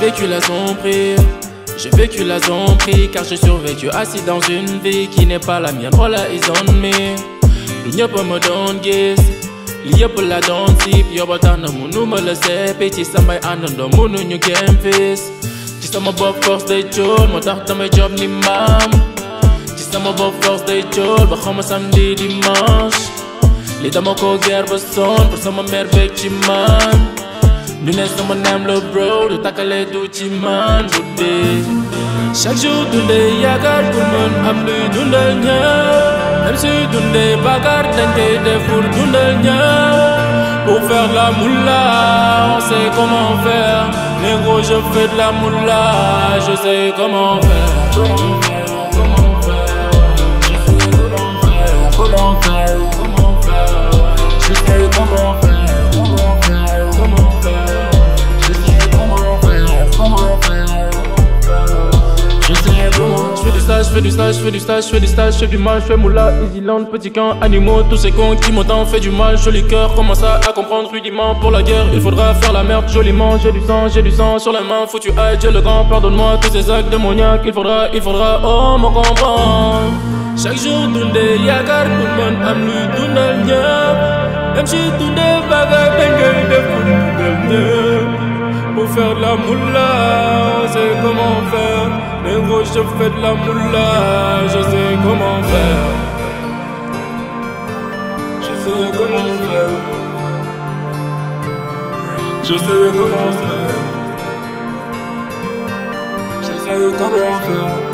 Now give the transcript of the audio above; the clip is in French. J'ai vécu la tromperie car j'ai survécu assis dans une vie qui n'est pas la mienne. Voilà, ils ont mis. Nous n'y a pas me donne guise. Lié pour la donne type. Y'a pas tant de mounou me le sait. Petit ça m'a anandon mounou n'y a qu'un fils. Tis à ma bof force des tchoules. Mon tarte dans mes jobs ni mam. Tis à ma bof force des tchoules. Bah comme samedi dimanche. Les dames au coguer me sonnent. Pour ça ma mère veut que tu m'aimes. Nous n'estons mon âme le bro, le takalé du timan, bouddé. Chaque jour, tourné, yakar, tout le monde a plus d'un dernier. Même si tourné, bagar, t'inquiète, des fours d'un dernier. Pour faire la moula, on sait comment faire. Négro, je fais de la moula, je sais comment faire. Comment faire, je sais comment faire. Comment faire, je sais comment faire. Je fais du stage, je fais du mal, je fais moula, isilante, petit camp, animaux, tous ces cons qui m'entendent, fait du mal, joli cœur, commence à comprendre rudiment pour la guerre, il faudra faire la merde, joliment, j'ai du sang sur la main, foutu aïe, Dieu le grand, pardonne-moi tous ces actes démoniaques, il faudra, oh mon comprend. Chaque jour, Dundé, Yakar, Koulman, Amlu, Dundal, Nya, même si Dundé, Baga, Bengue, Dundal, Nya, pour faire de la moula, on sait comment faire. Négro, je fais de la moula, je sais comment faire. Je sais comment faire. Je sais comment faire. Je sais comment faire.